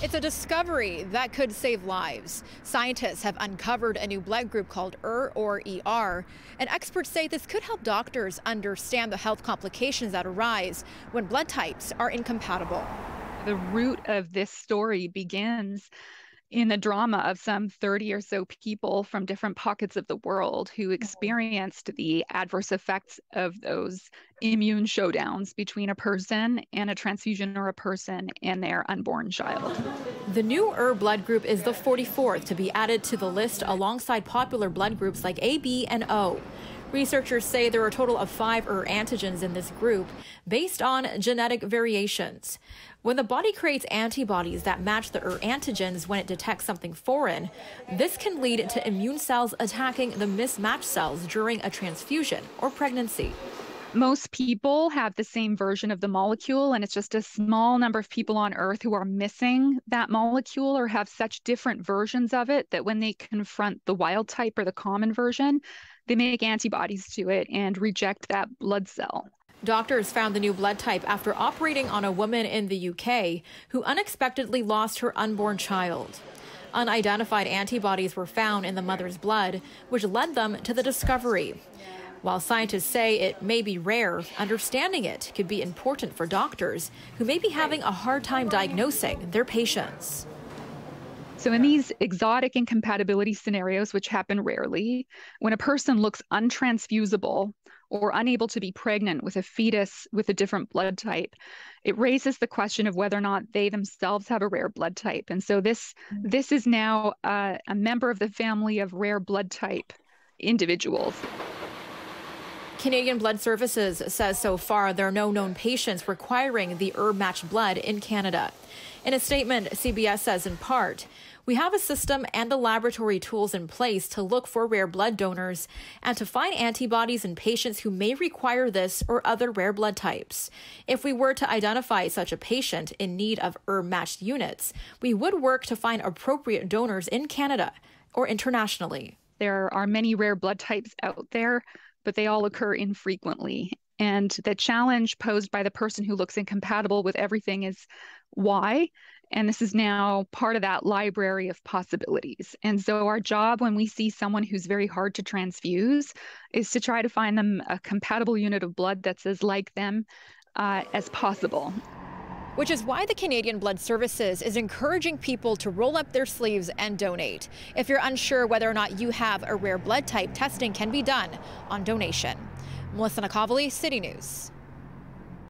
It's a discovery that could save lives. Scientists have uncovered a new blood group called ER, or ER, and experts say this could help doctors understand the health complications that arise when blood types are incompatible. The root of this story begins in the drama of some 30 or so people from different pockets of the world who experienced the adverse effects of those immune showdowns between a person and a transfusion, or a person and their unborn child. The new ER blood group is the 44th to be added to the list alongside popular blood groups like AB and O. Researchers say there are a total of 5 ER antigens in this group based on genetic variations. When the body creates antibodies that match the ER antigens when it detects something foreign, this can lead to immune cells attacking the mismatched cells during a transfusion or pregnancy. Most people have the same version of the molecule, and it's just a small number of people on Earth who are missing that molecule or have such different versions of it that when they confront the wild type or the common version, they make antibodies to it and reject that blood cell. Doctors found the new blood type after operating on a woman in the UK who unexpectedly lost her unborn child. Unidentified antibodies were found in the mother's blood, which led them to the discovery. While scientists say it may be rare, understanding it could be important for doctors who may be having a hard time diagnosing their patients. So in these exotic incompatibility scenarios, which happen rarely, when a person looks untransfusable or unable to be pregnant with a fetus with a different blood type, it raises the question of whether or not they themselves have a rare blood type. And so this is now a member of the family of rare blood type individuals. Canadian Blood Services says so far there are no known patients requiring the ER-matched blood in Canada. In a statement, CBS says in part, "We have a system and the laboratory tools in place to look for rare blood donors and to find antibodies in patients who may require this or other rare blood types. If we were to identify such a patient in need of ER-matched units, we would work to find appropriate donors in Canada or internationally." There are many rare blood types out there, but they all occur infrequently. And the challenge posed by the person who looks incompatible with everything is why? And this is now part of that library of possibilities. And so our job when we see someone who's very hard to transfuse is to try to find them a compatible unit of blood that's as like them as possible. Which is why the Canadian Blood Services is encouraging people to roll up their sleeves and donate. If you're unsure whether or not you have a rare blood type, testing can be done on donation. Melissa Nakhavoly, City News.